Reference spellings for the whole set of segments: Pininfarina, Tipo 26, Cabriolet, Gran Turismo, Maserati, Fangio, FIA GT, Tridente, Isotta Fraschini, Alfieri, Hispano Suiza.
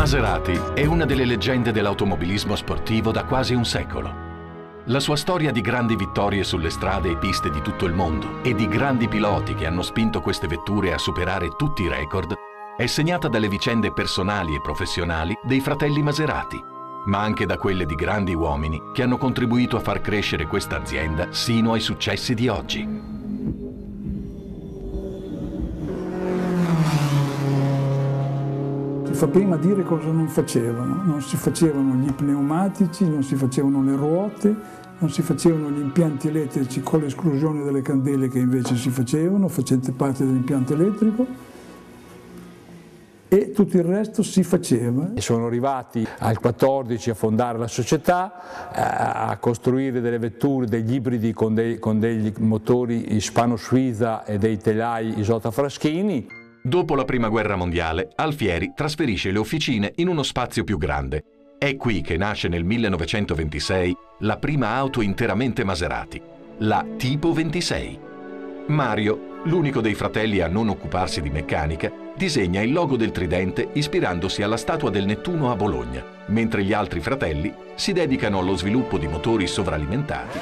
Maserati è una delle leggende dell'automobilismo sportivo da quasi un secolo. La sua storia di grandi vittorie sulle strade e piste di tutto il mondo e di grandi piloti che hanno spinto queste vetture a superare tutti i record è segnata dalle vicende personali e professionali dei fratelli Maserati, ma anche da quelle di grandi uomini che hanno contribuito a far crescere questa azienda sino ai successi di oggi. Fa prima dire cosa non facevano, non si facevano gli pneumatici, non si facevano le ruote, non si facevano gli impianti elettrici con l'esclusione delle candele che invece si facevano, facente parte dell'impianto elettrico, e tutto il resto si faceva. Sono arrivati al 14 a fondare la società, a costruire delle vetture, degli ibridi con degli motori Hispano Suiza e dei telai Isotta Fraschini. Dopo la Prima Guerra Mondiale, Alfieri trasferisce le officine in uno spazio più grande. È qui che nasce nel 1926 la prima auto interamente Maserati, la Tipo 26. Mario, l'unico dei fratelli a non occuparsi di meccanica, disegna il logo del Tridente ispirandosi alla statua del Nettuno a Bologna, mentre gli altri fratelli si dedicano allo sviluppo di motori sovralimentati.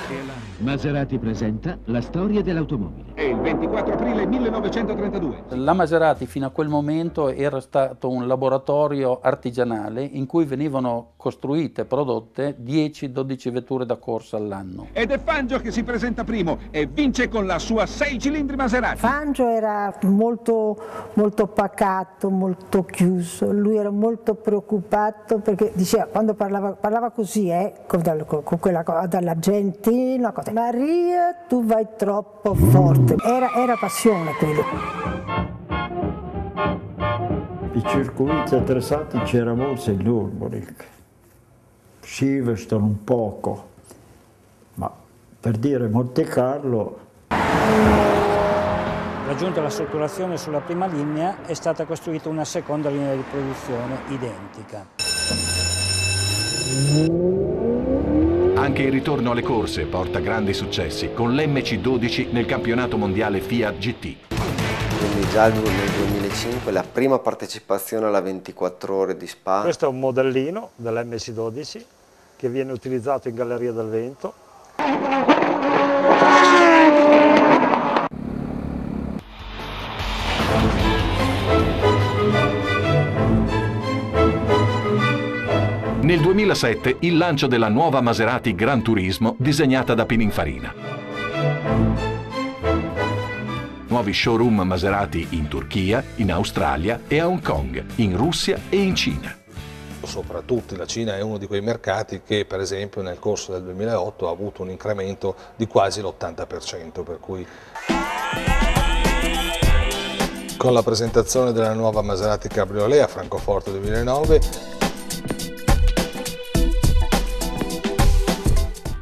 Maserati presenta la storia dell'automobile. È il 24 aprile 1932. La Maserati fino a quel momento era stato un laboratorio artigianale in cui venivano costruite e prodotte 10-12 vetture da corsa all'anno. Ed è Fangio che si presenta primo e vince con la sua 6 cilindri Maserati. Fangio era molto pacato, molto chiuso, lui era molto preoccupato perché diceva, quando parlava così, con quella cosa dall'argentino, Maria tu vai troppo forte, era passione quello. I circuiti attrezzati c'erano molto l'Urbolik, Silverstone un poco, ma per dire Monte Carlo. Raggiunta la saturazione sulla prima linea è stata costruita una seconda linea di produzione identica. Anche il ritorno alle corse porta grandi successi con l'MC12 nel campionato mondiale FIA GT. Quindi già nel 2005 la prima partecipazione alla 24 ore di Spa. Questo è un modellino dell'MC12 che viene utilizzato in Galleria del Vento. Nel 2007 il lancio della nuova Maserati Gran Turismo disegnata da Pininfarina. Nuovi showroom Maserati in Turchia, in Australia e a Hong Kong, in Russia e in Cina. Soprattutto la Cina è uno di quei mercati che per esempio nel corso del 2008 ha avuto un incremento di quasi l'80%, per cui... Con la presentazione della nuova Maserati Cabriolet a Francoforte 2009